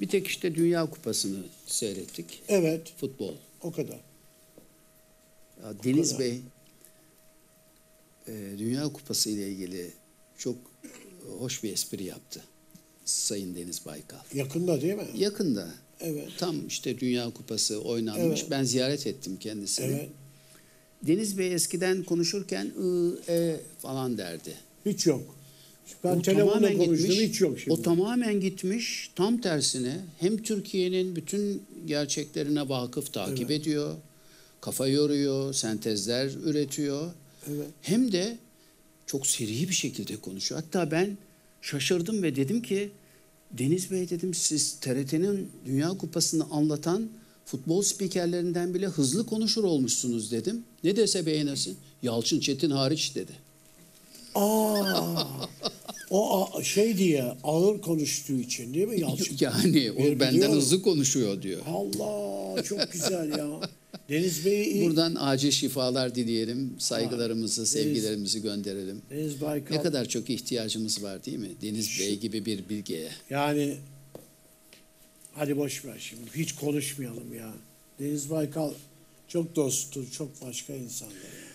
Bir tek işte Dünya Kupası'nı seyrettik. Evet. Futbol. O kadar. Ya Deniz Bey, Dünya Kupası ile ilgili çok hoş bir espri yaptı Sayın Deniz Baykal. Yakında değil mi? Yakında. Evet. Tam işte Dünya Kupası oynanmış. Evet. Ben ziyaret ettim kendisini. Evet. Deniz Bey eskiden konuşurken falan derdi. Hiç yok. Ben telefonla konuştum, hiç yok şimdi. O tamamen gitmiş. Tam tersine hem Türkiye'nin bütün gerçeklerine vakıf, takip evet. ediyor. Kafa yoruyor, sentezler üretiyor. Evet. Hem de çok seri bir şekilde konuşuyor. Hatta ben şaşırdım ve dedim ki Deniz Bey dedim, siz TRT'nin Dünya Kupası'nı anlatan futbol spikerlerinden bile hızlı konuşur olmuşsunuz dedim. Ne dese beğenirsin. Yalçın Çetin hariç dedi. Aa, o şey diye ağır konuştuğu için değil mi Yalçın? Yani o benden hızlı konuşuyor diyor. Allah çok güzel ya. Deniz Bey, buradan acil şifalar dileyelim. Saygılarımızı, sevgilerimizi gönderelim. Deniz Baykal. Ne kadar çok ihtiyacımız var değil mi? Deniz Bey gibi bir bilgeye. Yani hadi boş ver şimdi. Hiç konuşmayalım ya. Deniz Baykal çok dosttur, çok başka insanlar.